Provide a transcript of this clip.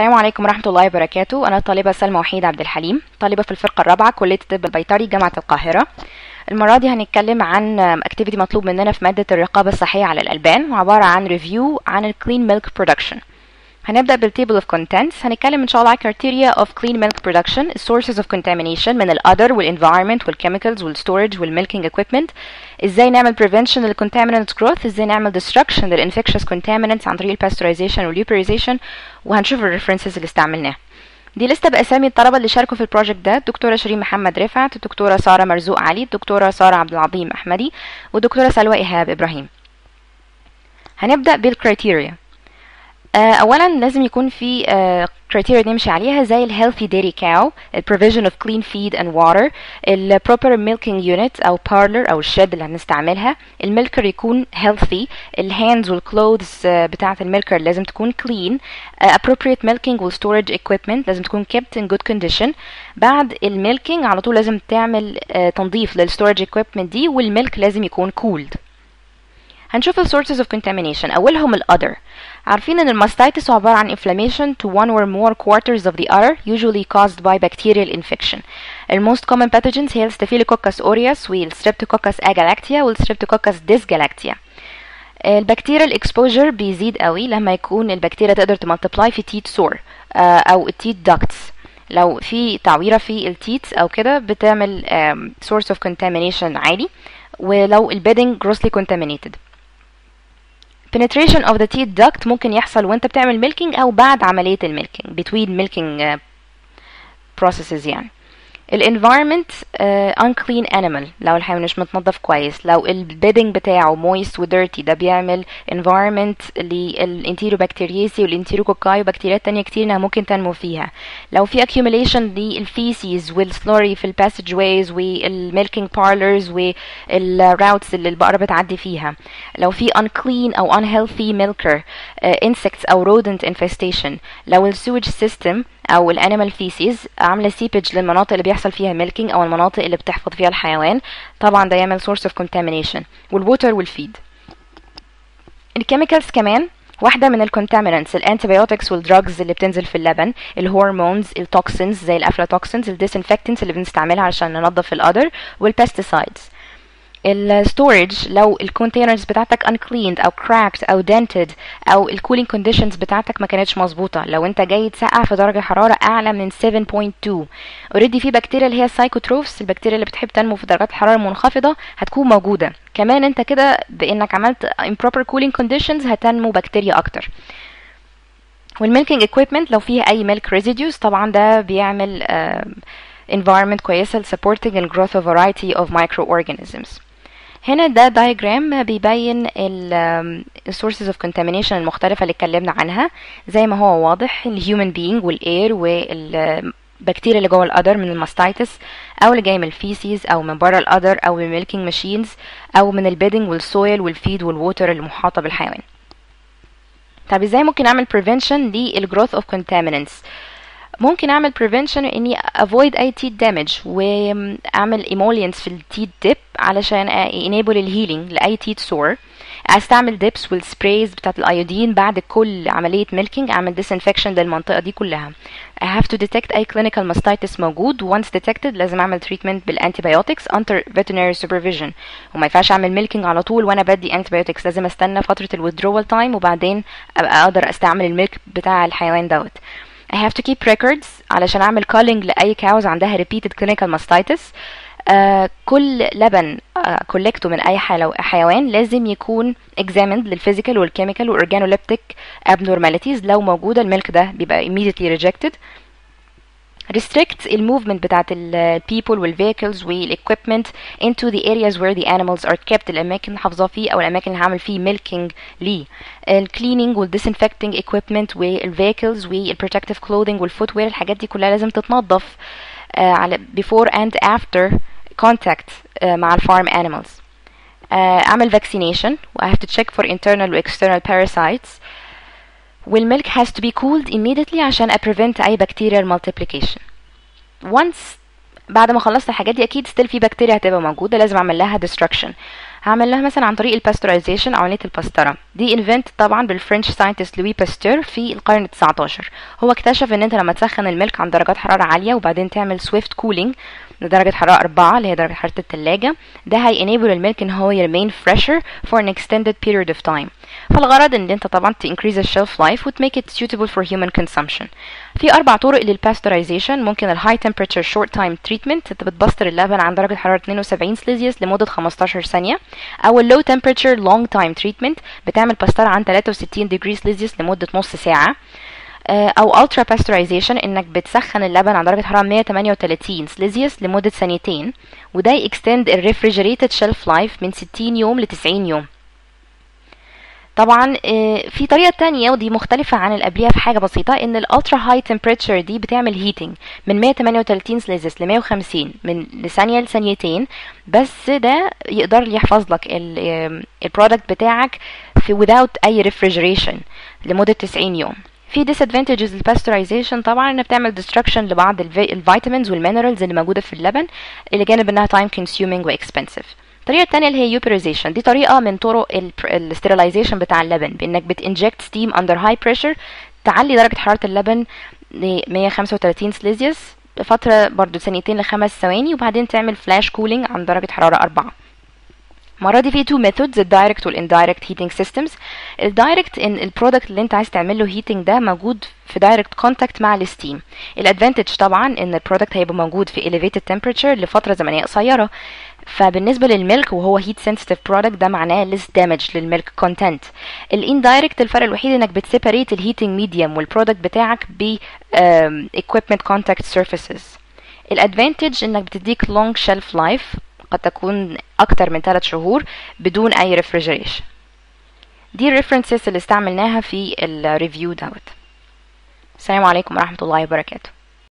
السلام عليكم ورحمة الله وبركاته. أنا الطالبة سلمى وحيد عبد الحليم، طالبة في الفرقة الرابعة كلية الطب البيطري جامعة القاهرة. المرة دي هنتكلم عن اكتيفيتي مطلوب مننا في مادة الرقابة الصحية على الألبان، وعبارة عن ريفيو عن ال clean milk production. هنبدأ بال table of contents، هنتكلم إن شاء الله على criteria of clean milk production، sources of contamination من ال other وال environment وال chemicals وال storage وال milking equipment، إزاي نعمل prevention لل contaminant growth، إزاي نعمل destruction لل infectious contaminants عن طريق ال pasteurization وال epurization، وهنشوف ال references اللي استعملناها. دي لسته باسامي الطلبه اللي شاركوا في البروجكت ده: الدكتوره شيرين محمد رفعت، الدكتوره ساره مرزوق علي، الدكتوره ساره عبد العظيم احمدي، والدكتوره سلوى ايهاب ابراهيم. هنبدا بالكرايتيريا. اولا لازم يكون في كرايتيريا نمشي عليها، زي الهيلثي ديري كاو، البروفيجن اوف كلين فيد اند واتر، البروبر ميلكينج يونت او بارلر او الشيد اللي هنستعملها، الميلكر يكون هيلثي، الهاندز والكلوثز بتاعه الميلكر لازم تكون كلين، ابروبريت ميلكينج والستورج ايكويبمنت لازم تكون كيبت ان جود كونديشن. بعد الميلكينج على طول لازم تعمل تنظيف للستورج ايكويبمنت دي، والميلك لازم يكون كولد. هنشوف ال sources of contamination. أولهم ال other. عارفين إن الماستيتس عبارة عن inflammation to one or more quarters of the udder usually caused by bacterial infection. The most common pathogens هي Staphylococcus aureus وال Streptococcus agalactiae وال Streptococcus dysgalactiae. البكتيريال exposure بيزيد قوي لما يكون البكتيريا تقدر تملتبلاي في teat sore أو teat ducts. لو في تعويرة في التيت أو كده بتعمل source of contamination عالي، ولو البيدنج grossly contaminated. penetration of the teat duct ممكن يحصل وانت بتعمل milking او بعد عملية milking between milking processes. يعني الانفايرمنت unclean animal لو الحيوان مش متنظف كويس، لو البيدنج بتاعه moist وdirty ده بيعمل environment للانتيروبكتيريسي والانتيروكوكاي وبكتيريات تانية كتير انها ممكن تنمو فيها. لو في accumulation للفيسيز والسلوري في الباسج ويز والميلكينج بارلرز والراوتس اللي البقرة بتعدي فيها. لو في unclean او unhealthy milker insects او rodent infestation. لو السويج سيستم او الانيمال فيسيز عامله سيبج للمناطق اللي بيحصل فيها ميلكينج او المناطق اللي بتحفظ فيها الحيوان، طبعا ده يعمل سورس اوف كونتامينيشن. والووتر والفيد. الكيميكالز كمان واحده من الكونتامينانتس، الانتيبيوتكس والدراجز اللي بتنزل في اللبن، الهرمونز، التوكسينز زي الافلاتوكسينز، الديسانفكتنتس اللي بنستعملها عشان ننظف القدر، والبيستيسايدز. الستورج لو الكونتينرز بتاعتك uncleaned او cracked او dented، او الكولينج كونديشنز بتاعتك ما كانتش مظبوطه، لو انت جاي تسقع في درجه حراره اعلى من 7.2 اوريدي في بكتيريا اللي هي السايكوتروفس، البكتيريا اللي بتحب تنمو في درجات حراره منخفضه هتكون موجوده. كمان انت كده بانك عملت improper cooling conditions هتنمو بكتيريا اكتر. والميلكينج equipment لو فيها اي milk residues طبعا ده بيعمل environment كويسه supporting and growth of variety of microorganisms. هنا ده دايجرام بيبين ال sources of contamination المختلفة اللي اتكلمنا عنها. زي ما هو واضح ال human being والاير والبكتيريا اللي جوه القدر من الماستيتس، او اللي جاي من الفيسيز او من بره القدر او من الميلكينج ماشينز او من البيدنج والسويل والفيد والووتر المحاطة بالحيوان. طب ازاي ممكن اعمل prevention لل growth of contaminants؟ ممكن اعمل prevention اني avoid اي teat damage، واعمل emollients في الteat dip علشان enable الهيلينج لاي teat sore. استعمل dips والسبرايز بتاعت الايودين بعد كل عمليه milking، اعمل disinfection للمنطقه دي كلها. I have to detect اي clinical mastitis موجود، once detected لازم اعمل treatment بالantibiotics under veterinary supervision، وما ينفعش اعمل milking على طول وانا بدي antibiotics، لازم استنى فتره الwithdrawal time وبعدين ابقى اقدر استعمل الميلك بتاع الحيوان دوت. I have to keep records علشان أعمل culling لأي cows عندها repeated clinical mastitis. كل لبن collectه من أي حيوان لازم يكون examined للphysical والchemical والorganoleptic abnormalities، لو موجودة الملك ده بيبقى immediately rejected. restrict the movement بتاعت ال people وال vehicles وال equipment into the areas where the animals are kept، الأماكن اللي حافظة فيه أو الأماكن اللي هعمل فيه milking ليه. ال cleaning وال disinfecting equipment وال vehicles وال protective clothing وال footwear، الحاجات دي كلها لازم تتنظف على before and after contact مع ال farm animals. أعمل vaccination و I have to check for internal و external parasites. والميلك has to be cooled immediately عشان prevent أي bacterial multiplication. once بعد ما خلصت الحاجات دي أكيد still في بكتيريا هتبقى موجودة لازم أعمل لها destruction. هعمل لها مثلا عن طريق الباستورايزيشن او عمليه الباستره. دي انفنت طبعا بالفرنش ساينتست لوي باستور في القرن ال19. هو اكتشف ان انت لما تسخن الملك عند درجات حراره عاليه وبعدين تعمل سويفت كولينج لدرجه حراره 4 اللي هي درجه حراره الثلاجه، ده هينيبل الملك ان هو يرمين فريشر فور ان اكستندد بيريود اوف تايم. فالغرض ان انت طبعا تنكريز الشيلف لايف وتميك ات سوتبل فور هيومن كونسومشن. في 4 طرق للباستورايزيشن. ممكن الهاي تمبرتشر شورت تايم تريتمنت، انت بتبستر اللبن عند درجه حراره 72 سليزيوس لمده 15 ثانيه، او اللو تمبرتشر لونج تايم تريتمنت بتعمل باستر عن 63 ديجري سليزيوس لمده نص ساعه، او الترا باستورايزيشن انك بتسخن اللبن عند درجه حراره 138 سليزيوس لمده ثانيتين، وده يكستند الريفريجريتد شيلف لايف من 60 يوم ل 90 يوم. طبعا في طريقه تانية ودي مختلفه عن اللي قبليها في حاجه بسيطه، ان الالترا هاي تمبريتشر دي بتعمل هيتنج من 138 سليزيوس ل 150 من لثانيه لثانيتين، بس ده يقدر يحفظ لك البرودكت بتاعك في without اي ريفريجريشن لمده 90 يوم. في disadvantages الباستورايزيشن طبعا انها بتعمل destruction لبعض الفيتامينز والمينرالز اللي موجوده في اللبن، الى جانب انها time consuming و expensive. الطريقه الثانيه اللي هي يوبريزيشن، دي طريقه من طرق الاستيرلايزيشن بتاع اللبن، بانك بتinject steam under high pressure تعلي درجه حراره اللبن ل 135 سليزيوس فتره برضو ثانيتين لخمس ثواني، وبعدين تعمل فلاش كولينج عند درجه حراره 4. المره دي في 2 methods، الدايركت والاندايركت هيتنج سيستمز. الدايركت ان البرودكت اللي انت عايز تعمل له هيتنج ده موجود في دايركت كونتاكت مع الستيم. الادفانتج طبعا ان البرودكت هيبقى موجود في elevated temperature لفتره زمنيه قصيره، فبالنسبه للميلك وهو هيت سنسيتيف برودكت ده معناه less damage للميلك كونتنت. الاندايركت الفرق الوحيد انك بتسيبريت الهيتنج ميديوم والبرودكت بتاعك ب equipment contact surfaces. الادفانتج انك بتديك long shelf life قد تكون أكتر من 3 شهور بدون أي ريفريجريشن. دي الريفرنسز اللي استعملناها في الريفيو دوت. السلام عليكم ورحمة الله وبركاته.